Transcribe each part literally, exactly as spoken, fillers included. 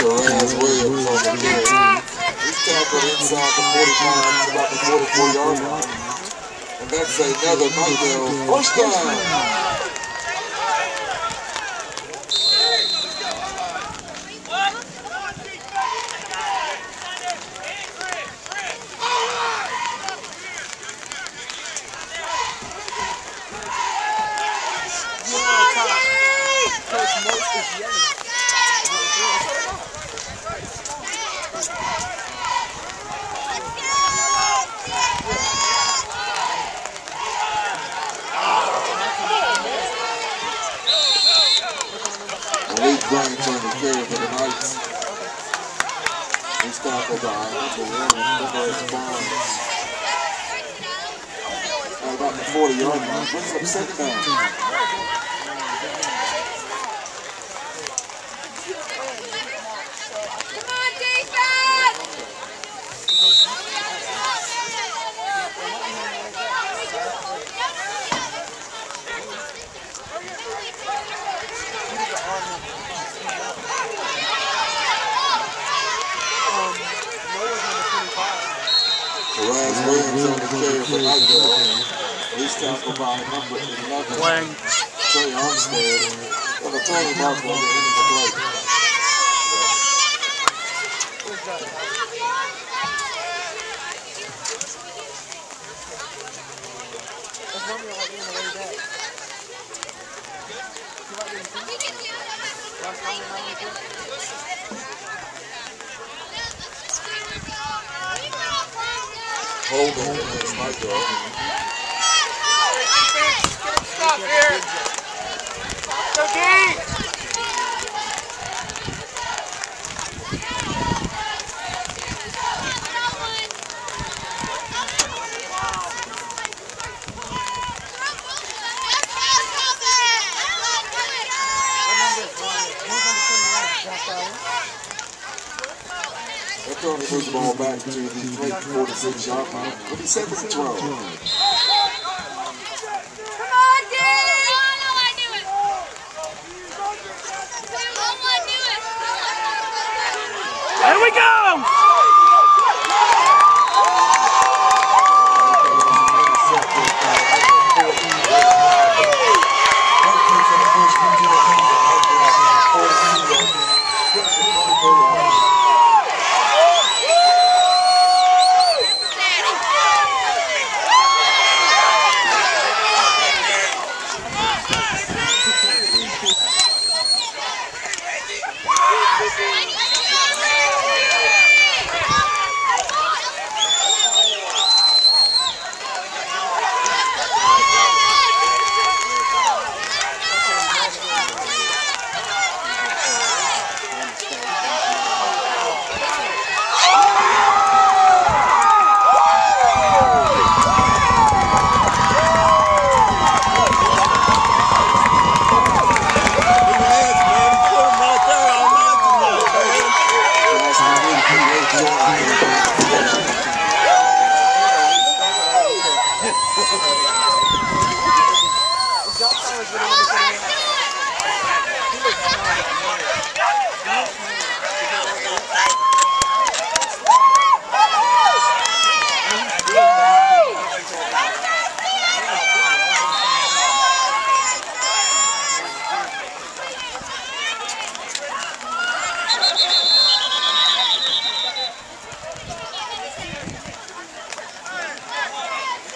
Charles Williams over here. He's tackled inside the forty-five, about the forty-four yard line. And that's another Michael first down. Brian trying to carry for the Knights. He's tackled by number one, Nicholas Barnes. At about the forty yard line, brings up second down. Come on, defense! Raz Williams on the carry for Nightgale. He's tackled by number eleven, Trey Armstead, and a twenty mark on the end of the play. Hold on, that's my job. Stop here. Go deep. They're throwing the first ball back to the plate, forty-six yard line. What is seven twelve?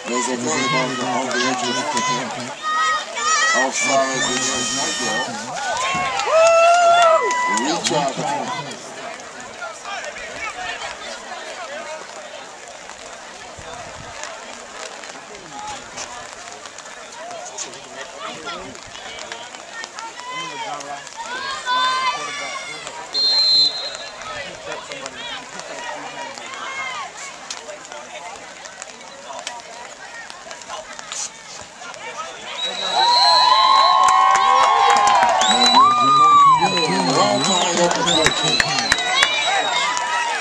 There's a play ball on the edge of the campaign. Offside is Nightgale. Reach out the point. Thank you.